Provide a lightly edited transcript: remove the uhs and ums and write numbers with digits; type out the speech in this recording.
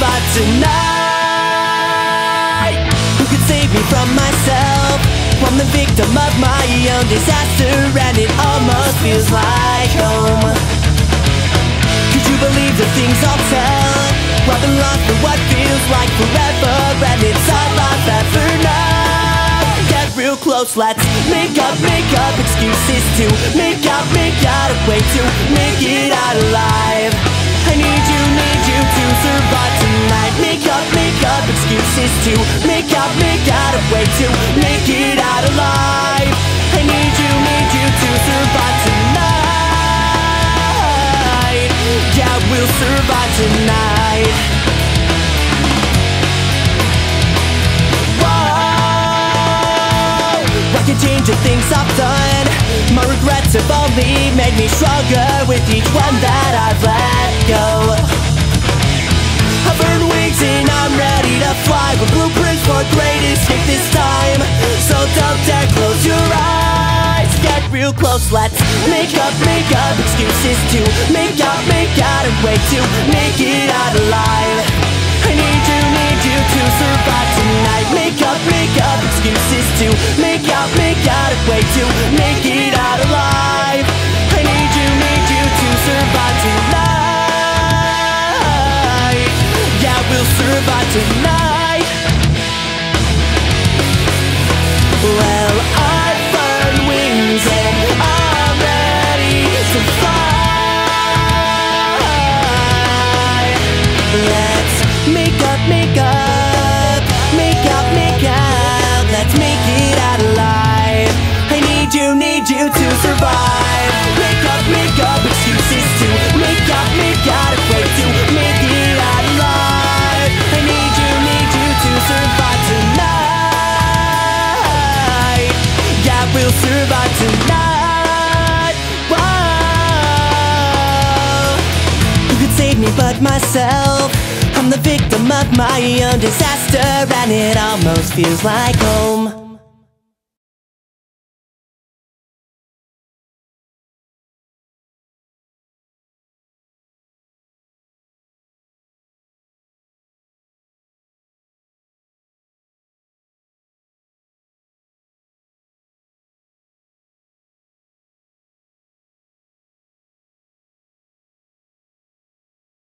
But tonight, who could save me from myself? I'm the victim of my own disaster, and it almost feels like home. Could you believe the things I'll tell? I've been lost for what feels like forever, and it's all I've ever known. Get real close, let's make up excuses to make out a way to make it out alive. I need you to survive tonight. Make up excuses to make out a way to make it out alive. I need you to survive tonight. Yeah, we'll survive tonight. Whoa, I can change the things I've done. My regrets have only made me stronger with each one that I've let go. I've earned wings and I'm ready to fly, with blueprints for great escape this time. So don't dare close your eyes, get real close, let's make up excuses to make out a way to make it out alive. I need you to survive tonight. Make up excuses to make out a way to make it out alive. I need you to survive tonight. Yeah, we'll survive tonight. Well, I've earned wings and I'm ready to fly. Let's make up, make out, let's make it out alive. I need you to survive. Make up excuses to make out a way to make it out alive. I need you to survive tonight. Yeah, we'll survive tonight. Whoa, who could save me but myself? I'm the victim of my own disaster, and it almost feels like home.